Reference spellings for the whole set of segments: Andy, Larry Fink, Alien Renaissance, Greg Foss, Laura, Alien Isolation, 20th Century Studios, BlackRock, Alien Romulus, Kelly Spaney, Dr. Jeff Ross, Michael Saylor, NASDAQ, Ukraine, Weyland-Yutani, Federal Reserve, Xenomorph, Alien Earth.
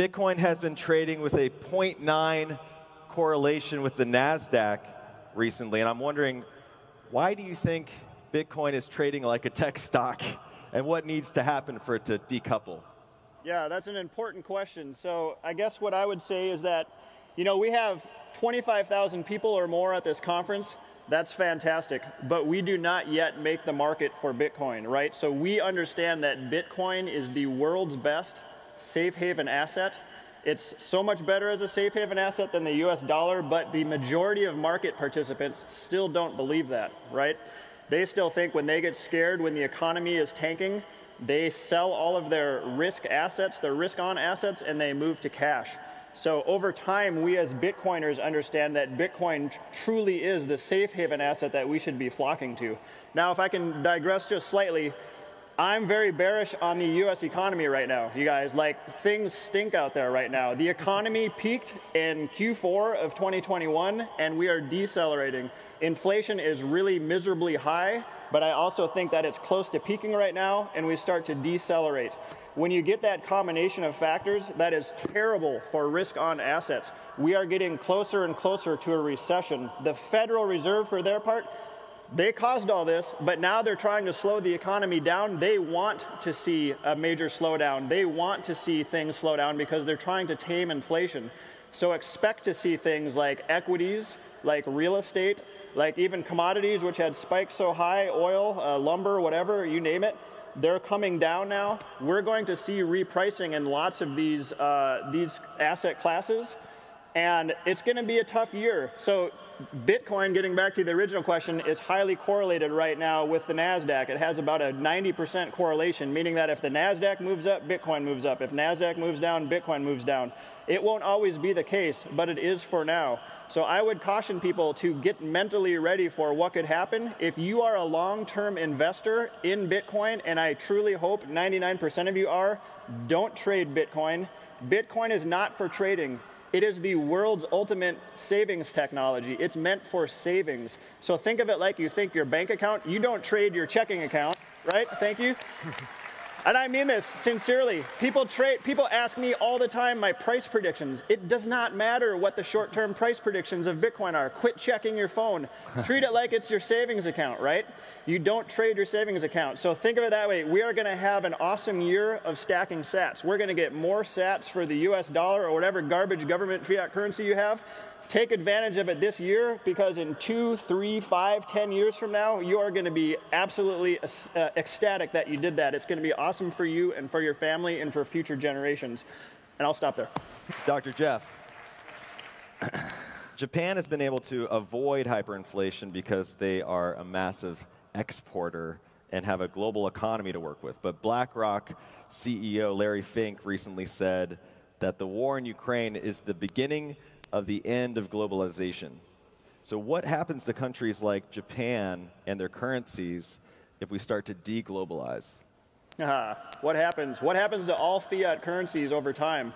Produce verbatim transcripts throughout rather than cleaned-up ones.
Bitcoin has been trading with a zero point nine correlation with the NASDAQ recently, and I'm wondering, why do you think Bitcoin is trading like a tech stock, and what needs to happen for it to decouple? Yeah, that's an important question. So I guess what I would say is that, you know, we have twenty-five thousand people or more at this conference. That's fantastic, but we do not yet make the market for Bitcoin, right? So we understand that Bitcoin is the world's best safe haven asset. It's so much better as a safe haven asset than the U S dollar, but the majority of market participants still don't believe that, right? They still think when they get scared, when the economy is tanking, they sell all of their risk assets, their risk-on assets, and they move to cash. So over time, we as Bitcoiners understand that Bitcoin truly is the safe haven asset that we should be flocking to. Now, if I can digress just slightly, I'm very bearish on the U S economy right now, you guys. Like, things stink out there right now. The economy peaked in Q four of twenty twenty-one, and we are decelerating. Inflation is really miserably high, but I also think that it's close to peaking right now, and we start to decelerate. When you get that combination of factors, that is terrible for risk-on assets. We are getting closer and closer to a recession. The Federal Reserve, for their part, they caused all this, but now they're trying to slow the economy down. They want to see a major slowdown. They want to see things slow down because they're trying to tame inflation. So expect to see things like equities, like real estate, like even commodities, which had spiked so high, oil, uh, lumber, whatever, you name it. They're coming down now. We're going to see repricing in lots of these, uh, these asset classes, and it's going to be a tough year. So Bitcoin, getting back to the original question, is highly correlated right now with the NASDAQ. It has about a ninety percent correlation, meaning that if the NASDAQ moves up, Bitcoin moves up. If NASDAQ moves down, Bitcoin moves down. It won't always be the case, but it is for now. So I would caution people to get mentally ready for what could happen. If you are a long-term investor in Bitcoin, and I truly hope ninety-nine percent of you are, don't trade Bitcoin. Bitcoin is not for trading. It is the world's ultimate savings technology. It's meant for savings. So think of it like you think your bank account. You don't trade your checking account, right? Thank you. And I mean this sincerely. People trade, people ask me all the time my price predictions. It does not matter what the short-term price predictions of Bitcoin are. Quit checking your phone. Treat it like it's your savings account, right? You don't trade your savings account. So think of it that way. We are going to have an awesome year of stacking sats. We're going to get more sats for the U S dollar or whatever garbage government fiat currency you have. Take advantage of it this year, because in two, three, five, ten years from now, you are going to be absolutely uh, ecstatic that you did that. It's going to be awesome for you and for your family and for future generations. And I'll stop there. Doctor Jeff, Japan has been able to avoid hyperinflation because they are a massive exporter and have a global economy to work with. But BlackRock C E O Larry Fink recently said that the war in Ukraine is the beginning of the end of globalization. So what happens to countries like Japan and their currencies if we start to de-globalize? Uh, what happens? What happens to all fiat currencies over time?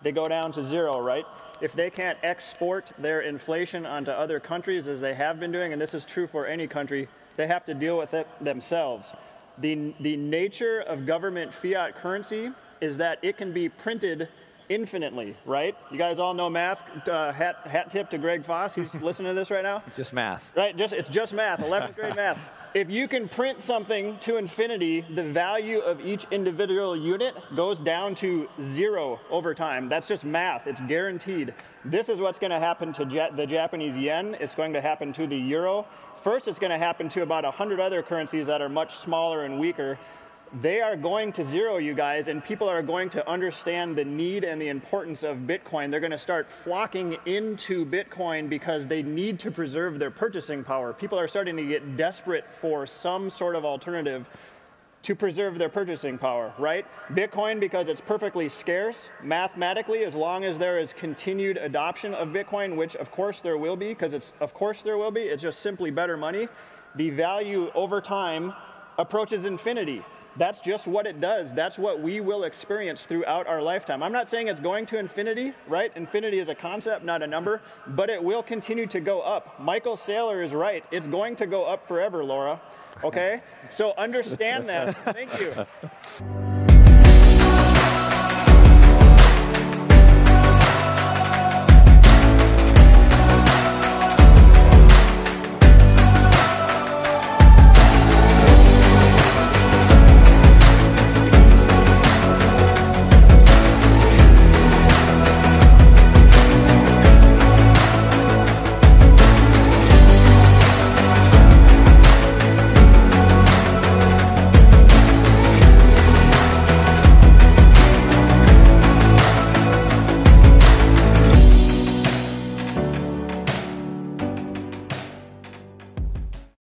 They go down to zero, right? If they can't export their inflation onto other countries as they have been doing, and this is true for any country, they have to deal with it themselves. The, the nature of government fiat currency is that it can be printed infinitely, right? You guys all know math. Uh, hat, hat tip to Greg Foss, who's listening to this right now. Just math. Right, just, it's just math, eleventh grade math. If you can print something to infinity, the value of each individual unit goes down to zero over time. That's just math, it's guaranteed. This is what's gonna happen to ja the Japanese yen, it's going to happen to the euro. First, it's gonna happen to about a hundred other currencies that are much smaller and weaker. They are going to zero, you guys, and people are going to understand the need and the importance of Bitcoin. They're going to start flocking into Bitcoin because they need to preserve their purchasing power. People are starting to get desperate for some sort of alternative to preserve their purchasing power, right? Bitcoin, because it's perfectly scarce mathematically, as long as there is continued adoption of Bitcoin, which of course there will be, because it's of course there will be, it's just simply better money. The value over time approaches infinity. That's just what it does. That's what we will experience throughout our lifetime. I'm not saying it's going to infinity, right? Infinity is a concept, not a number, but it will continue to go up. Michael Saylor is right. It's going to go up forever, Laura. Okay? So understand that. Thank you.